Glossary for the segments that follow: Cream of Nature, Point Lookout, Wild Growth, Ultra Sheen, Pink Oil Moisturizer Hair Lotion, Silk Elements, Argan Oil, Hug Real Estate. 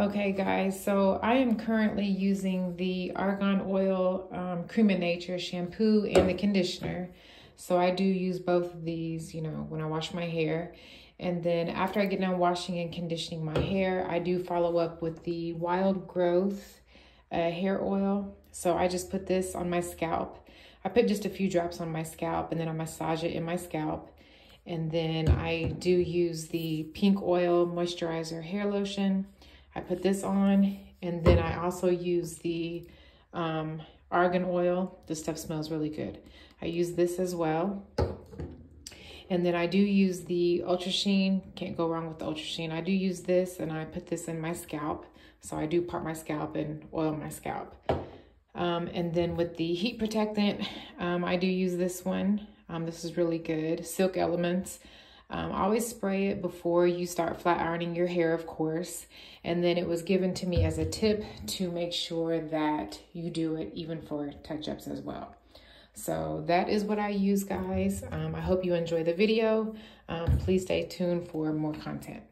Okay guys, so I am currently using the Argan Oil Cream of Nature shampoo and the conditioner. So I do use both of these, you know, when I wash my hair. And then after I get done washing and conditioning my hair, I do follow up with the Wild Growth hair oil. So I just put this on my scalp. I put just a few drops on my scalp and then I massage it in my scalp. And then I do use the Pink Oil Moisturizer Hair Lotion. I put this on, and then I also use the Argan Oil. This stuff smells really good. I use this as well. And then I do use the Ultra Sheen. Can't go wrong with the Ultra Sheen. I do use this, and I put this in my scalp. So I do part my scalp and oil my scalp. And then with the heat protectant, I do use this one. This is really good. Silk Elements. Always spray it before you start flat ironing your hair, of course. And then it was given to me as a tip to make sure that you do it even for touch-ups as well. So that is what I use, guys. I hope you enjoy the video. Please stay tuned for more content.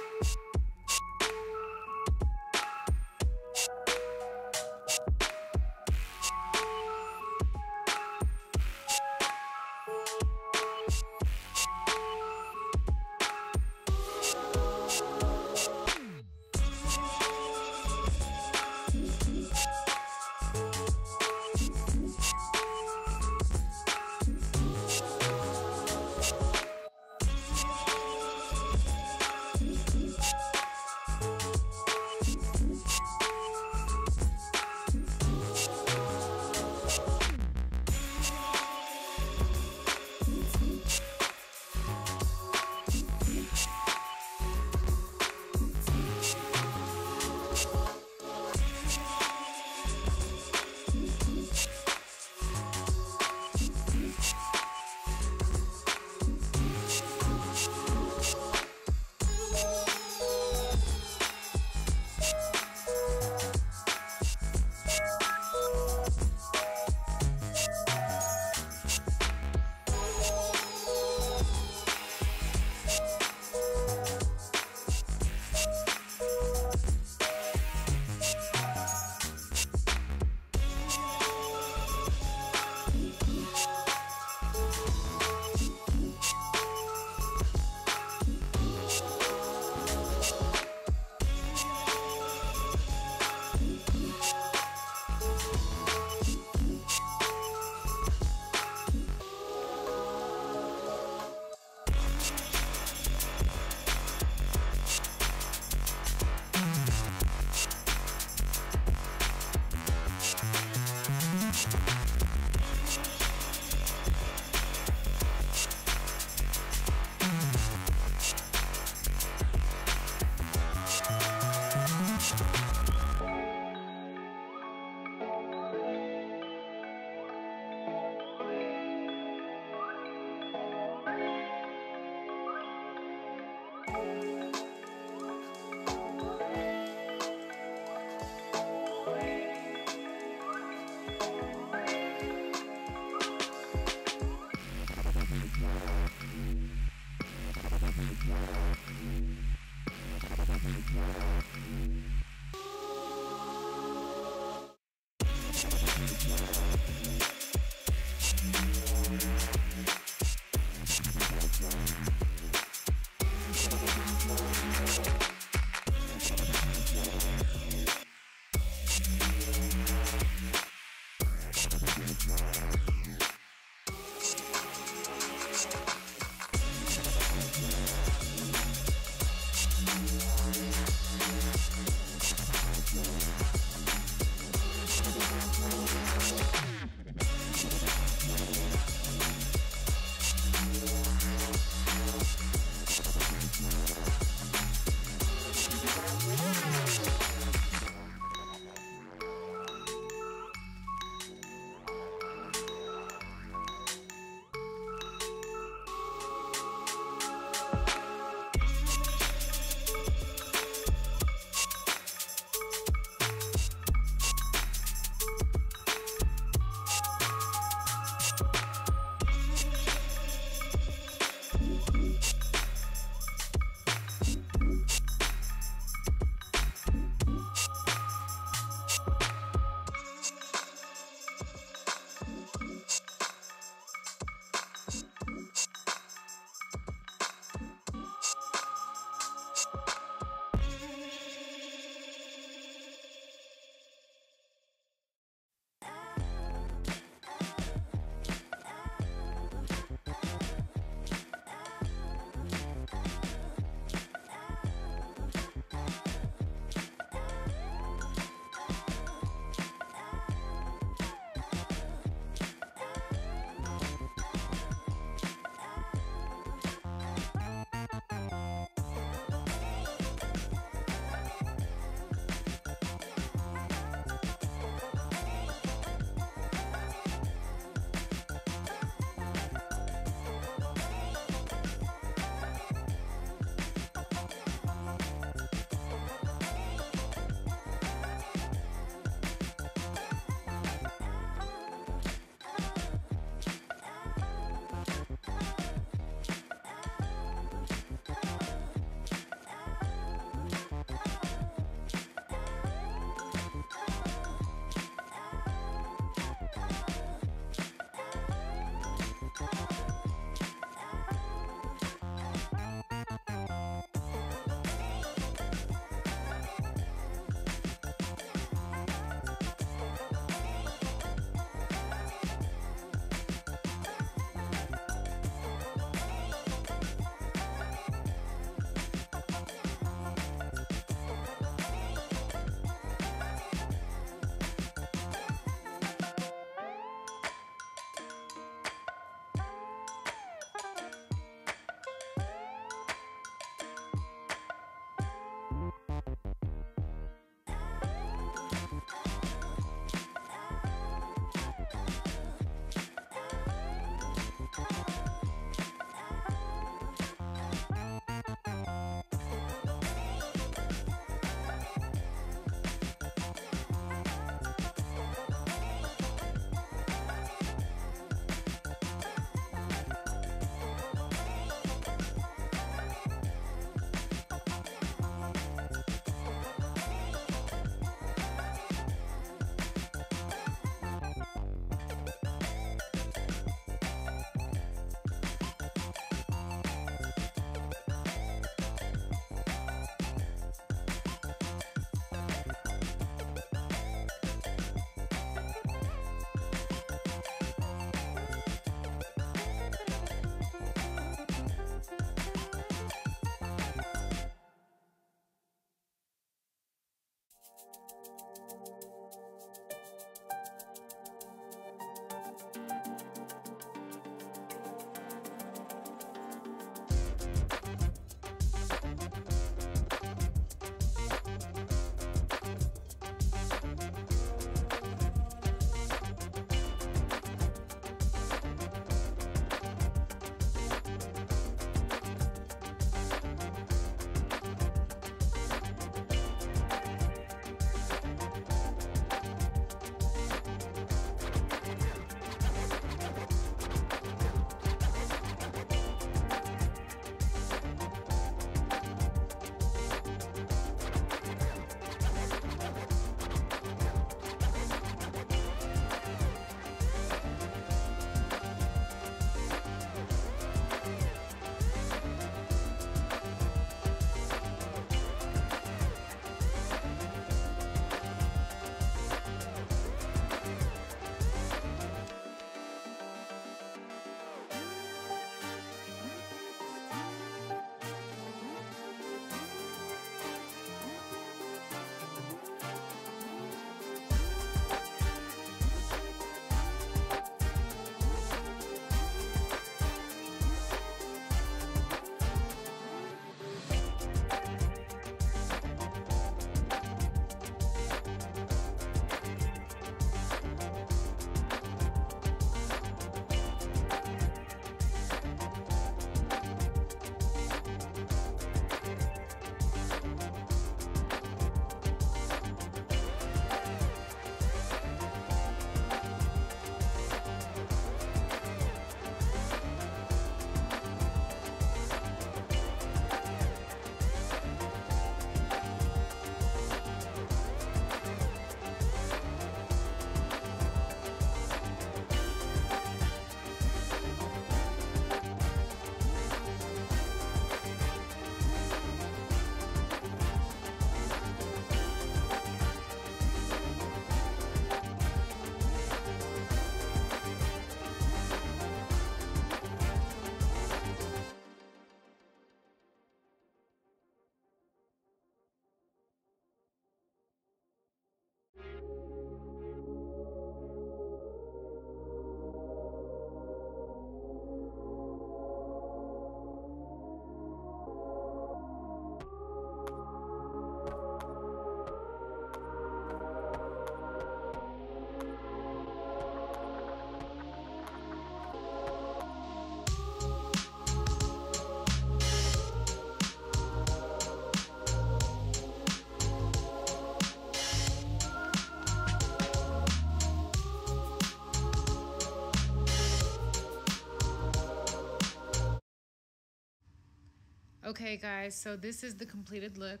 Okay guys, so this is the completed look.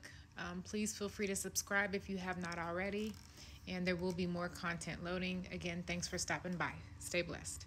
Please feel free to subscribe if you have not already, and there will be more content loading. Again, thanks for stopping by. Stay blessed.